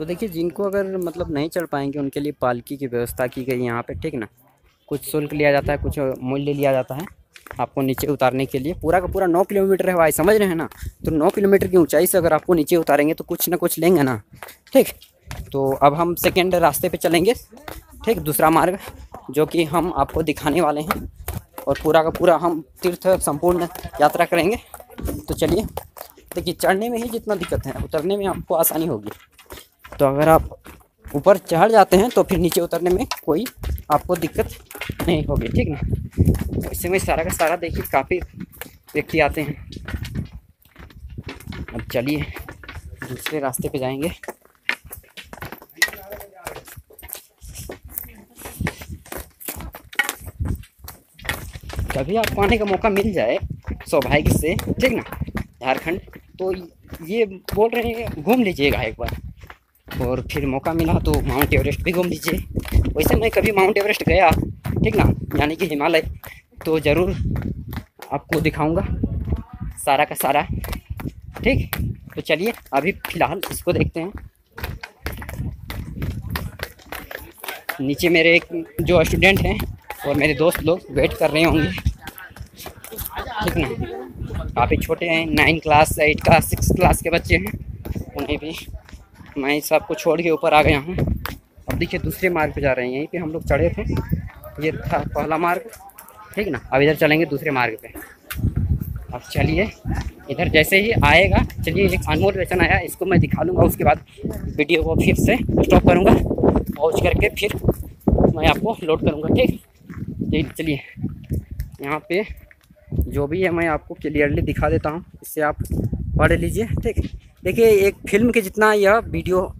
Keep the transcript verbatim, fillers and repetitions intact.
तो देखिए जिनको अगर मतलब नहीं चढ़ पाएंगे उनके लिए पालकी की व्यवस्था की गई यहाँ पे, ठीक ना। कुछ शुल्क लिया जाता है, कुछ मूल्य लिया जाता है आपको नीचे उतारने के लिए। पूरा का पूरा नौ किलोमीटर है भाई, समझ रहे हैं ना। तो नौ किलोमीटर की ऊंचाई से अगर आपको नीचे उतारेंगे तो कुछ ना कुछ लेंगे ना, ठीक। तो अब हम सेकेंड रास्ते पे चलेंगे, ठीक, दूसरा मार्ग जो कि हम आपको दिखाने वाले हैं। और पूरा का पूरा हम तीर्थ संपूर्ण यात्रा करेंगे। तो चलिए, देखिए चढ़ने में ही जितना दिक्कत है उतरने में आपको आसानी होगी। तो अगर आप ऊपर चढ़ जाते हैं तो फिर नीचे उतरने में कोई आपको दिक्कत नहीं होगी, ठीक ना। तो इसमें सारा का सारा देखिए काफ़ी व्यक्ति आते हैं। अब चलिए दूसरे रास्ते पे जाएंगे। कभी आपको आने का मौका मिल जाए सौभाग्य से, ठीक ना, झारखंड, तो ये बोल रहे हैं घूम लीजिएगा एक बार। और फिर मौका मिला तो माउंट एवरेस्ट भी घूम लीजिए। वैसे मैं कभी माउंट एवरेस्ट गया, ठीक ना, यानी कि हिमालय, तो ज़रूर आपको दिखाऊंगा सारा का सारा, ठीक। तो चलिए अभी फ़िलहाल इसको देखते हैं। नीचे मेरे एक जो स्टूडेंट हैं और मेरे दोस्त लोग वेट कर रहे होंगे, ठीक ना। काफ़ी छोटे हैं, nine class, eight class, six class के बच्चे हैं। उन्हें भी मैं सबको छोड़ के ऊपर आ गया हूँ। अब देखिए दूसरे मार्ग पे जा रहे हैं। यहीं पे हम लोग चढ़े थे, ये था पहला मार्ग, ठीक ना। अब इधर चलेंगे दूसरे मार्ग पे। अब चलिए इधर जैसे ही आएगा, चलिए एक अनमोल वचन आया, इसको मैं दिखा लूँगा। उसके बाद वीडियो को फिर से स्टॉप करूँगा, पहुँच करके फिर मैं आपको अपलोड करूँगा, ठीक। चलिए यहाँ पे जो भी है मैं आपको क्लियरली दिखा देता हूँ, इससे आप पढ़ लीजिए, ठीक। देखिए एक फिल्म के जितना यह वीडियो